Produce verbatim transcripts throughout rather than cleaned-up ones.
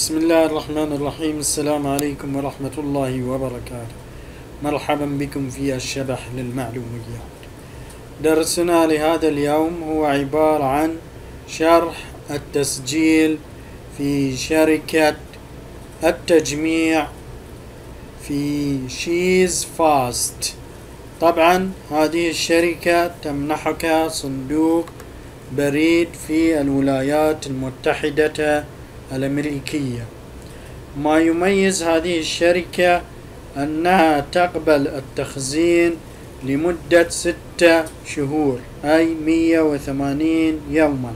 بسم الله الرحمن الرحيم. السلام عليكم ورحمة الله وبركاته. مرحبا بكم في الشبح للمعلوميات. درسنا لهذا اليوم هو عبارة عن شرح التسجيل في شركة التجميع في فيشيزفاست. طبعا هذه الشركة تمنحك صندوق بريد في الولايات المتحدة الأمريكية. ما يميز هذه الشركة أنها تقبل التخزين لمدة ستة شهور أي مية وثمانين يوما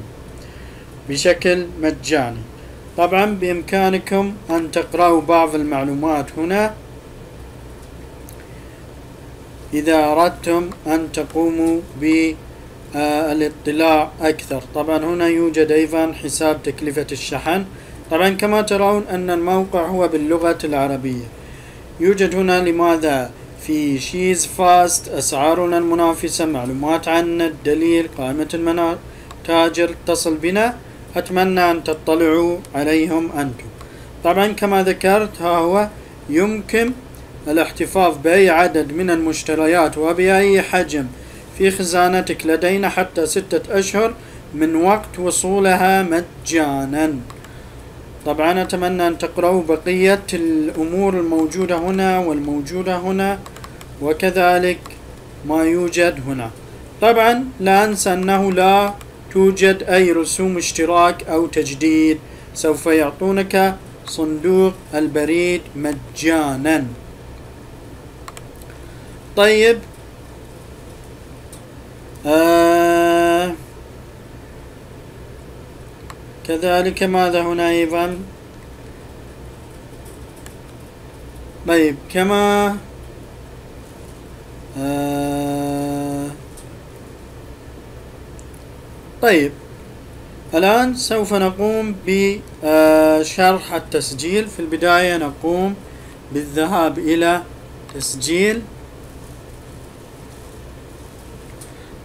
بشكل مجاني. طبعا بإمكانكم أن تقرأوا بعض المعلومات هنا إذا أردتم أن تقوموا بالاطلاع أكثر. طبعا هنا يوجد أيضا حساب تكلفة الشحن. طبعا كما ترون أن الموقع هو باللغة العربية. يوجد هنا لماذا في فيشيزفاست، أسعارنا المنافسة، معلومات عنا، الدليل، قائمة المتاجر، اتصل بنا. أتمنى أن تطلعوا عليهم أنتم. طبعا كما ذكرت ها هو يمكن الاحتفاظ بأي عدد من المشتريات وبأي حجم في خزانتك لدينا حتى ستة أشهر من وقت وصولها مجانا. طبعا أتمنى أن تقرأوا بقية الأمور الموجودة هنا والموجودة هنا وكذلك ما يوجد هنا. طبعا لا أنسى أنه لا توجد أي رسوم اشتراك أو تجديد، سوف يعطونك صندوق البريد مجانا. طيب آه كذلك ماذا هنا أيضا؟ طيب كما آه طيب الآن سوف نقوم بشرح التسجيل. في البداية نقوم بالذهاب إلى تسجيل.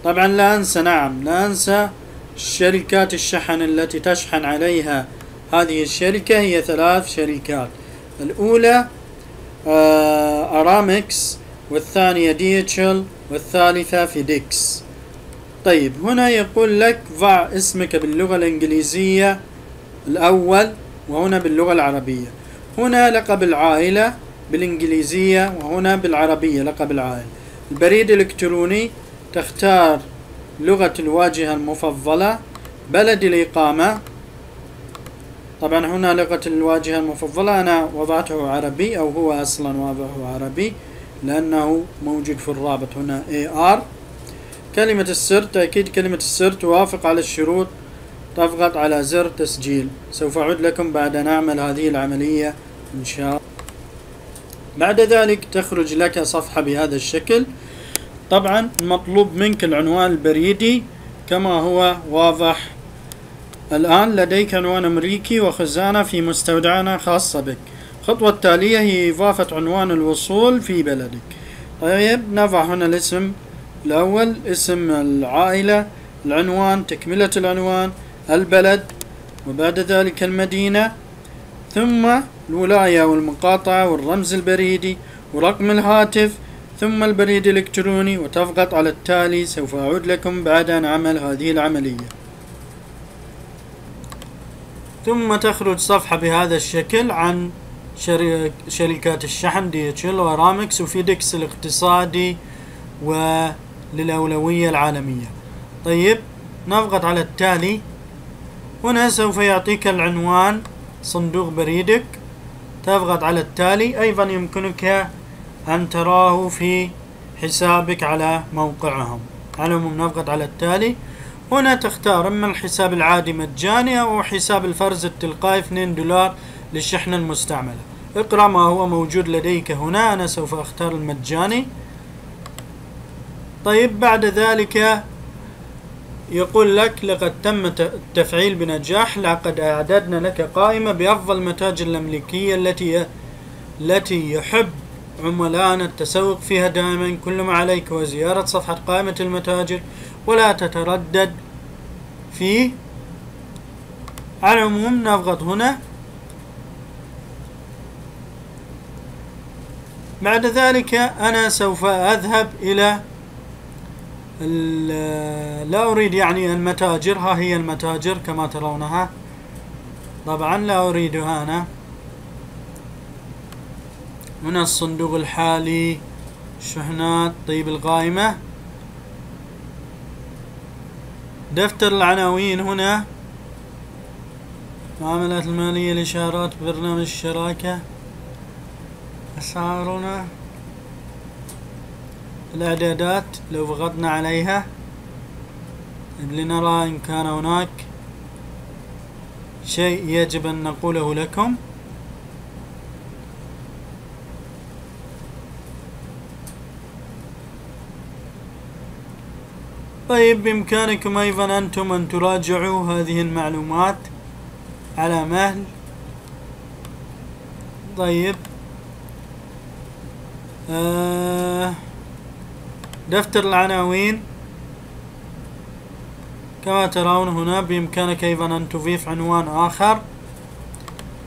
طبعا لا أنسى نعم لا أنسى شركات الشحن التي تشحن عليها هذه الشركة، هي ثلاث شركات. الأولى أرامكس، والثانية دي اتش ال، والثالثة فيدكس. طيب هنا يقول لك ضع اسمك باللغة الإنجليزية الأول وهنا باللغة العربية. هنا لقب العائلة بالإنجليزية وهنا بالعربية لقب العائلة. البريد الإلكتروني تختار لغة الواجهة المفضلة، بلد الإقامة. طبعا هنا لغة الواجهة المفضلة أنا وضعته عربي أو هو أصلا وضعه عربي لأنه موجود في الرابط هنا إيه آر. كلمة السر، تأكيد كلمة السر، توافق على الشروط، تضغط على زر تسجيل. سوف أعود لكم بعد أن أعمل هذه العملية إن شاء الله. بعد ذلك تخرج لك صفحة بهذا الشكل. طبعا مطلوب منك العنوان البريدي كما هو واضح الآن. لديك عنوان أمريكي وخزانة في مستودعنا خاصة بك. الخطوة التالية هي إضافة عنوان الوصول في بلدك. طيب نضع هنا الاسم الأول، اسم العائلة، العنوان، تكملة العنوان، البلد، وبعد ذلك المدينة، ثم الولاية والمقاطعة والرمز البريدي ورقم الهاتف، ثم البريد الإلكتروني، وتضغط على التالي. سوف أعود لكم بعد أن أعمل هذه العملية. ثم تخرج صفحة بهذا الشكل عن شركات الشحن دي اتش ال وأرامكس وفيدكس الاقتصادي وللأولوية العالمية. طيب نضغط على التالي. هنا سوف يعطيك العنوان صندوق بريدك، تضغط على التالي. أيضا يمكنك أن تراه في حسابك على موقعهم. على العموم نضغط على التالي. هنا تختار إما الحساب العادي مجاني أو حساب الفرز التلقائي اثنين دولار للشحن المستعملة. اقرأ ما هو موجود لديك هنا. أنا سوف أختار المجاني. طيب بعد ذلك يقول لك لقد تم التفعيل بنجاح، لقد أعددنا لك قائمة بأفضل المتاجر الأمريكية التي التي يحب عملانا التسوق فيها دائما. كل ما عليك هو زيارة صفحة قائمة المتاجر ولا تتردد فيه. على العموم نضغط هنا. بعد ذلك أنا سوف أذهب إلى لا أريد يعني المتاجر، ها هي المتاجر كما ترونها، طبعا لا أريدها أنا. من الصندوق الحالي، شحنات، طيب القائمة، دفتر العناوين هنا، معاملات المالية، الإشارات، برنامج الشراكة، أسعارنا، الإعدادات لو ضغطنا عليها لنرى إن كان هناك شيء يجب أن نقوله لكم. طيب بإمكانكم أيضا أنتم أن تراجعوا هذه المعلومات على مهل. طيب آه دفتر العناوين كما ترون هنا بإمكانك أيضا أن تضيف عنوان آخر.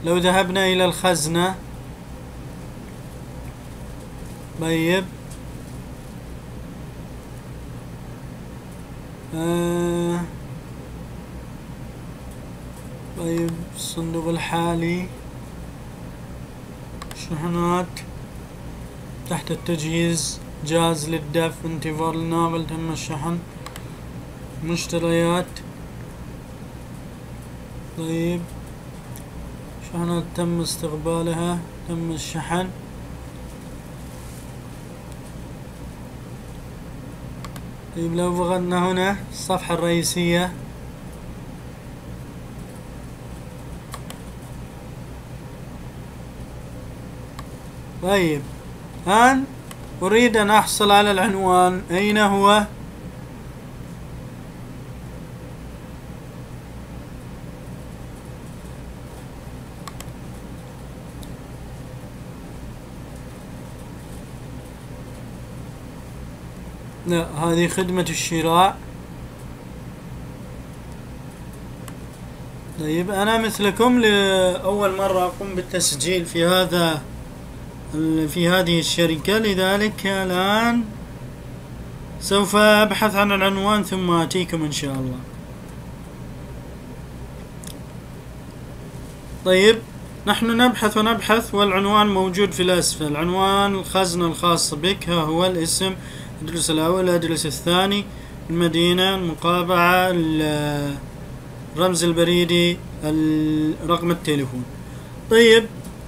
لو ذهبنا إلى الخزنة، طيب آه طيب الصندوق الحالي، شحنات، تحت التجهيز، جاهز للدفع، انتظار الناقل، تم الشحن، مشتريات، طيب شحنات تم استقبالها، تم الشحن. طيب لو ضغطنا هنا الصفحة الرئيسية، طيب الآن أريد أن أحصل على العنوان، أين هو؟ لا، هذه خدمة الشراء. طيب أنا مثلكم لأول مرة أقوم بالتسجيل في هذا في هذه الشركة، لذلك الآن سوف أبحث عن العنوان ثم أتيكم إن شاء الله. طيب نحن نبحث ونبحث والعنوان موجود في الأسفل، عنوان الخزنة الخاص بك، ها هو الاسم، الأدرس الأول، الأدرس الثاني، المدينة، المقاطعة، الرمز البريدي، رقم التليفون. طيب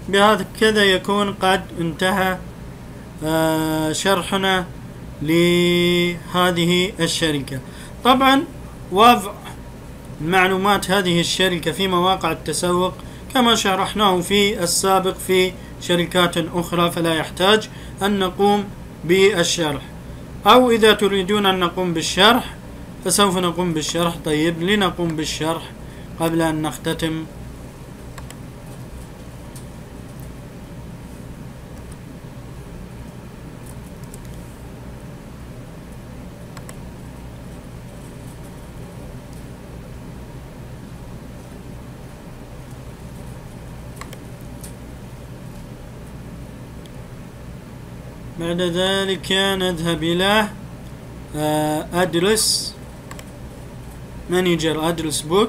بهذا كذا يكون قد انتهى آه شرحنا لهذه الشركة. طبعا وضع معلومات هذه الشركة في مواقع التسوق كما شرحناه في السابق في شركات أخرى، فلا يحتاج أن نقوم بالشرح، أو إذا تريدون أن نقوم بالشرح فسوف نقوم بالشرح. طيب لنقوم بالشرح قبل أن نختتم. بعد ذلك نذهب إلى أدرس مانجر، أدرس بوك،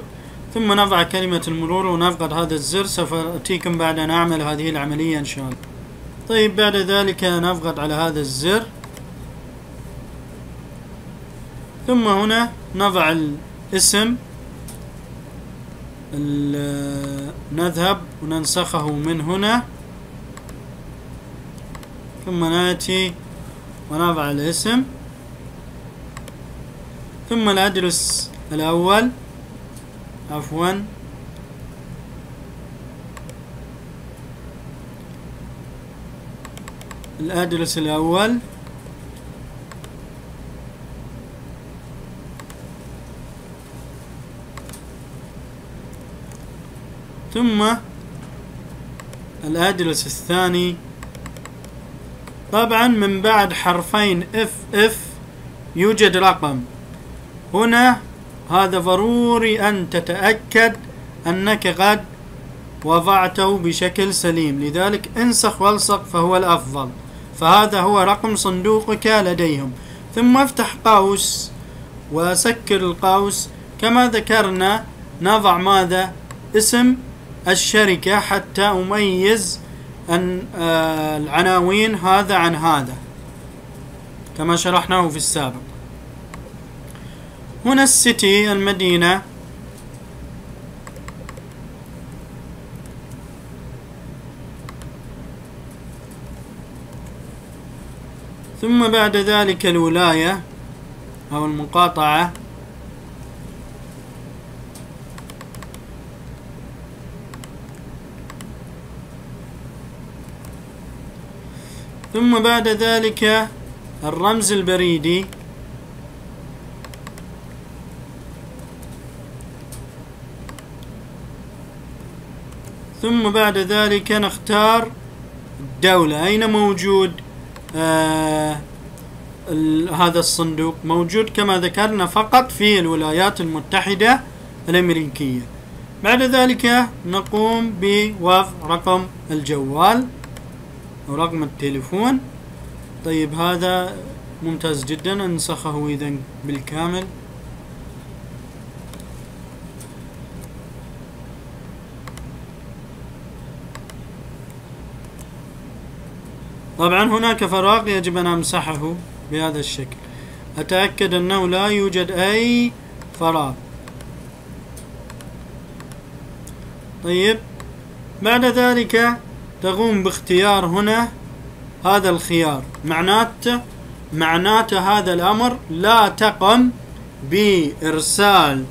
ثم نضع كلمة المرور ونضغط هذا الزر. سوف أتيكم بعد أن أعمل هذه العملية إن شاء الله. طيب بعد ذلك نضغط على هذا الزر، ثم هنا نضع الاسم، نذهب وننسخه من هنا، ثم نأتي ونضع الاسم، ثم الأدرس الأول، عفوا الأدرس الأول، ثم الأدرس الثاني. طبعا من بعد حرفين اف اف يوجد رقم هنا، هذا ضروري أن تتأكد أنك قد وضعته بشكل سليم، لذلك انسخ والصق فهو الأفضل. فهذا هو رقم صندوقك لديهم. ثم افتح قوس وسكر القوس. كما ذكرنا نضع ماذا؟ اسم الشركة حتى أميز أن العناوين هذا عن هذا كما شرحناه في السابق. هنا السيتي المدينة، ثم بعد ذلك الولاية أو المقاطعة، ثم بعد ذلك الرمز البريدي، ثم بعد ذلك نختار الدولة أين موجود آه هذا الصندوق. موجود كما ذكرنا فقط في الولايات المتحدة الأمريكية. بعد ذلك نقوم بوضع رقم الجوال أو رقم التليفون. طيب هذا ممتاز جدا، انسخه إذا بالكامل. طبعا هناك فراغ يجب أن أمسحه بهذا الشكل، أتأكد أنه لا يوجد أي فراغ. طيب بعد ذلك تقوم باختيار هنا هذا الخيار. معناته معناته هذا الأمر لا تقم بإرسال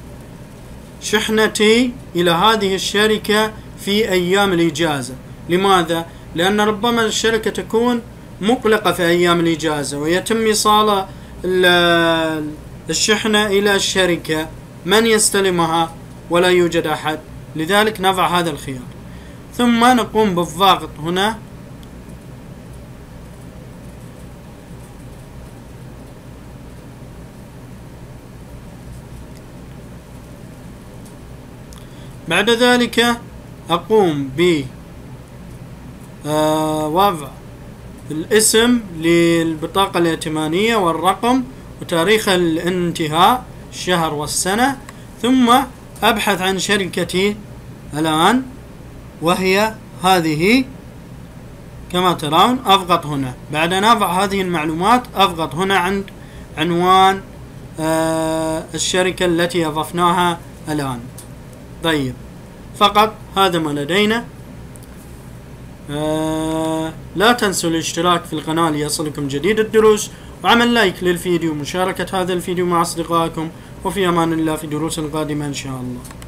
شحنتي إلى هذه الشركة في أيام الإجازة. لماذا؟ لأن ربما الشركة تكون مغلقة في أيام الإجازة ويتم إيصال الشحنة إلى الشركة، من يستلمها؟ ولا يوجد أحد، لذلك نضع هذا الخيار. ثم نقوم بالضغط هنا. بعد ذلك أقوم ب آه وضع الاسم للبطاقة الائتمانية والرقم وتاريخ الانتهاء الشهر والسنة. ثم أبحث عن شركتي الآن وهي هذه كما ترون. أضغط هنا بعد أن أضع هذه المعلومات، أضغط هنا عند عنوان آه الشركة التي أضفناها الآن. طيب فقط هذا ما لدينا. آه لا تنسوا الاشتراك في القناة ليصلكم جديد الدروس، وعمل لايك للفيديو ومشاركة هذا الفيديو مع أصدقائكم. وفي أمان الله في دروس قادمة إن شاء الله.